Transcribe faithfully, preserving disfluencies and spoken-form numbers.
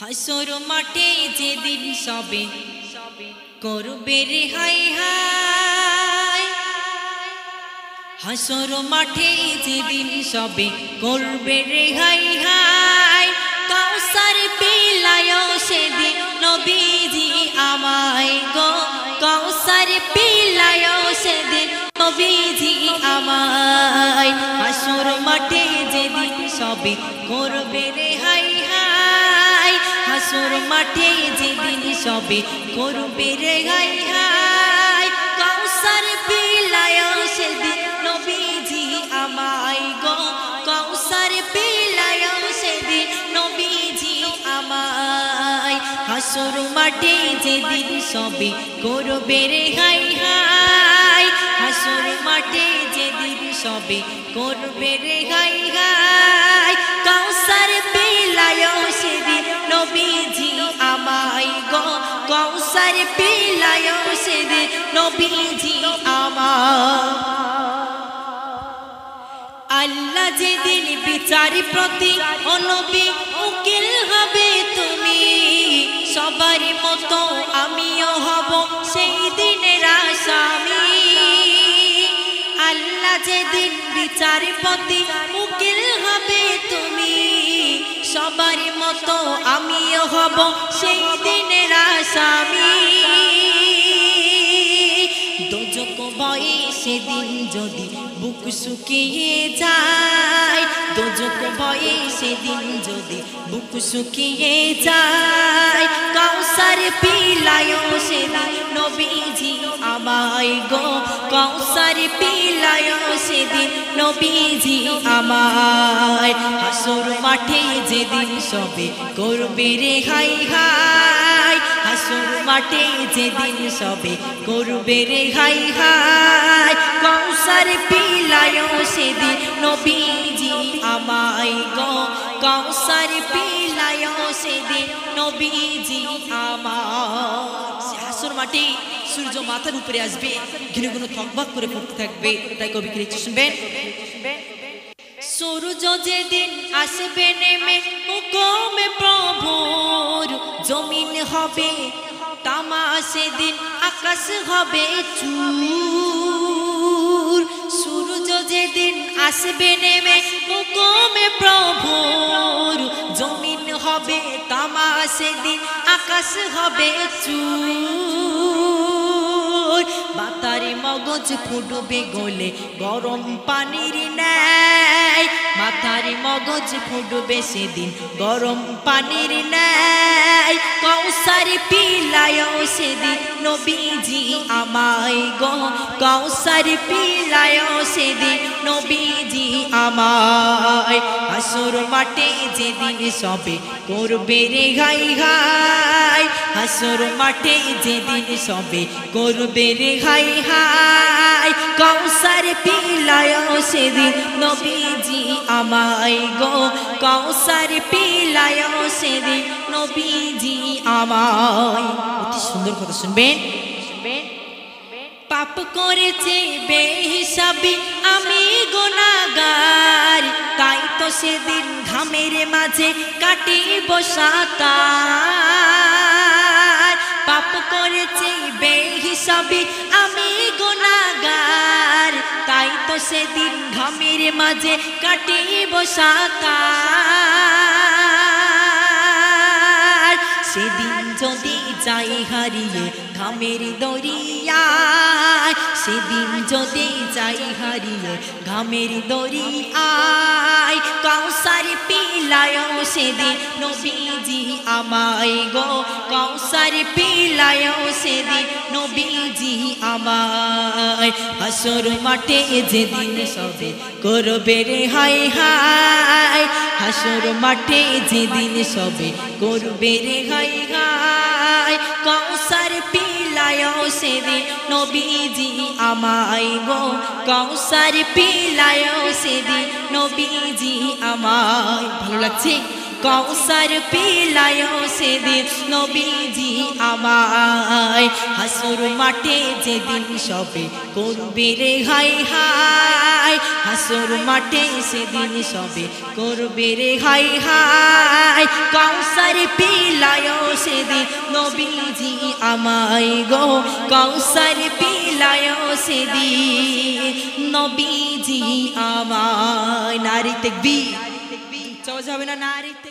হাসর মাঠে যেদিন সবে করবে রে হায় হায়, হাসর মাঠে যেদিন সবে করবে রে হায় হায়। কাউসার পিলায় সেদিন নবীজি আমায় গো, কাউসার পিলায় সেদিন নবীজি আমায়। হাসর মাঠে যেদিন সবে করবে রে হায় হায়, হাসর মাঠে যেদিন সবে করবে রে হায় হায়। কাউসার পিলায় সেদিন নবীজি আমায় গো, কাউসার পিলায় সেদিন নবীজি আমায়। হাসর মাঠে যেদিন সবে করবে রে হায় হায়, হাসর মাঠে যেদিন সবে করবে রে হায় হায়। কাউসার পিলায় সেদিন নবীজি আমায় গো, কাউসার পিলায় সেদিন নবীজি আমায়। আল্লাহ যেদিন বিচার প্রতি অনবী উকিল হবে তুমি, সবার মতো আমিও হব সেই দিনের আসামি। আল্লাহ যেদিন বিচার প্রতি উকিল হবে তুমি, সবার মতো আমিও হব সেই দিনের আসামি। দোজক ভয়ে সেদিন যদি বুক শুকিয়ে যায়, দোজক ভয়ে সেদিন যদি বুক শুকিয়ে যায়। কাউসার পিলায় সেদিন নবীজি আমায় গো, কাউসার পিলায় সেদিন নবীজি আমায়। হাসর মাঠে যেদিন সবে করবে রে হায় হায়, হাসর মাঠে যেদিন সবে করবে রে হায় হায়। কাউসার পিলায় সেদিন নবীজি আমায় গো, কাউসার পিলায় সেদিন নবীজি আমায়। হাসর মাঠে সূর্য মাথার উপরে আসবে, ঘিরে গুনো থকবাক করে পড়তে থাকবে। তাই কবি লিখেছে, শুনবেন, সূর্য যেদিন আসবে নেমে মুখমে প্রভুর, জমিন হবে তামা সেদিন আকাশ হবে চুর। সূর্য যেদিন আসবে নেমে মুখমে প্রভুর, জমিন হবে তামা সেদিন আকাশ হবে চুর। মাতারে মগজ ফুটবে গলে গরম পানির ন্যায়, মাতারে মগজ ফুটবে সেদিন গরম পানির ন্যায়। কাউসার পিলায় সেদিন নবীজি আমায় গো, কাউসার পিলায় সেদিন নবীজি আমায়। হাসর মাঠে যেদিন সবে করবে রে হায় হায়, হাসর মাঠে যেদিন সবে করবে রে হায় হায়। কাউসার পিলায় সেদিন নবীজি আমায় গো, কাউসার পিলায় সেদিন নবীজি আমায়। অতি সুন্দর কথা, শুনবেন। পাপ করেছে বেহিসাবি আমি গুনাহগার, তাই তো সেদিন ঘামের মাঝে কাটিব সাঁতার। পাপ করেছে বেহিসাবি আমি গুনাহগার, তাই তো সেদিন ঘামের মাঝে কাটিব সাঁতার। সেদিন যদি যাই হারিয়ে ঘামের দরিয়ায়, সেদিন যদি যাই হারিয়ে ঘামের দরিয়ায়। কাউসার পিলায় সেদিন নবীজি আমায় গো, কাউসার পিলায় সেদিন নবীজি আমায়। হাসর মাঠে যেদিন সবে করবে রে হায় হায়, হাসর মাঠে যেদিন সবে করবে রে হায় হায়। কাউসার পিলায় সেদিন নবীজি আমায় গো, কাউসার পিলায় সেদিন নবীজি আমায়। ভালো লাগছে कौसर पिलायो सेदिन नबीजी आमाय हासुर माटे जेदिन सबे करबे रे हाय हाय हासुर माटे सेदिन सबे करबे रे हाय हाय कौसर पिलायो सेदिन नबीजी आमाय गो कौसर पिलायो सेदिन नबीजी आमाय नारी तकबीर चौजा बिना नारी।